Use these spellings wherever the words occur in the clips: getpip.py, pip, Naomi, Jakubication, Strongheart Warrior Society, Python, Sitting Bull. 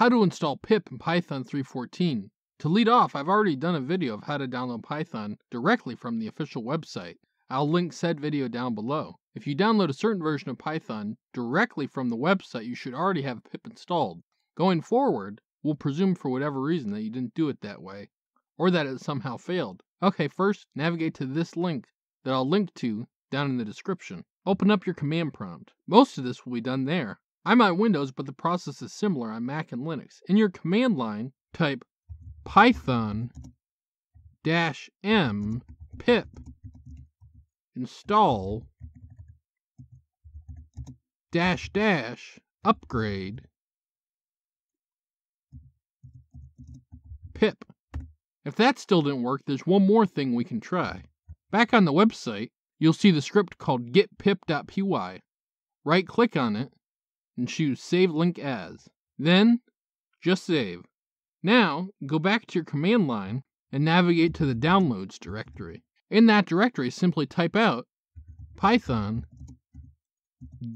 How to install pip in Python 3.14. To lead off, I've already done a video of how to download Python directly from the official website. I'll link said video down below. If you download a certain version of Python directly from the website, you should already have pip installed. Going forward, we'll presume for whatever reason that you didn't do it that way, or that it somehow failed. Okay, first, navigate to this link that I'll link to down in the description. Open up your command prompt. Most of this will be done there. I'm on Windows, but the process is similar on Mac and Linux. In your command line, type python-m pip install upgrade pip. If that still didn't work, there's one more thing we can try. Back on the website, you'll see the script called getpip.py. Right-click on it and choose Save Link As. Then, just save. Now, go back to your command line and navigate to the Downloads directory. In that directory, simply type out python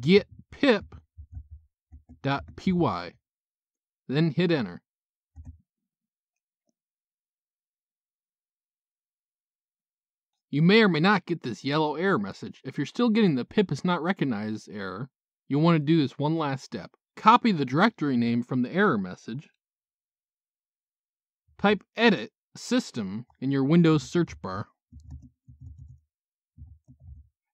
getpip.py, then hit Enter. You may or may not get this yellow error message. If you're still getting the pip is not recognized error, you'll want to do this one last step. Copy the directory name from the error message. Type edit system in your Windows search bar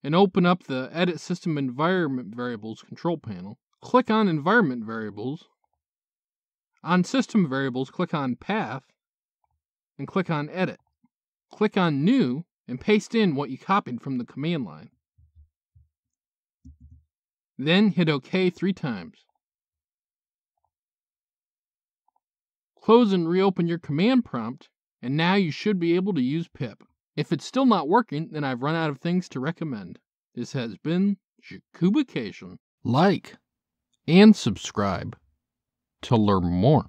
and open up the edit system environment variables control panel. Click on environment variables. On system variables, click on path and click on edit. Click on new and paste in what you copied from the command line. Then hit OK 3 times. Close and reopen your command prompt, and now you should be able to use pip. If it's still not working, then I've run out of things to recommend. This has been Jakubication. Like and subscribe to learn more.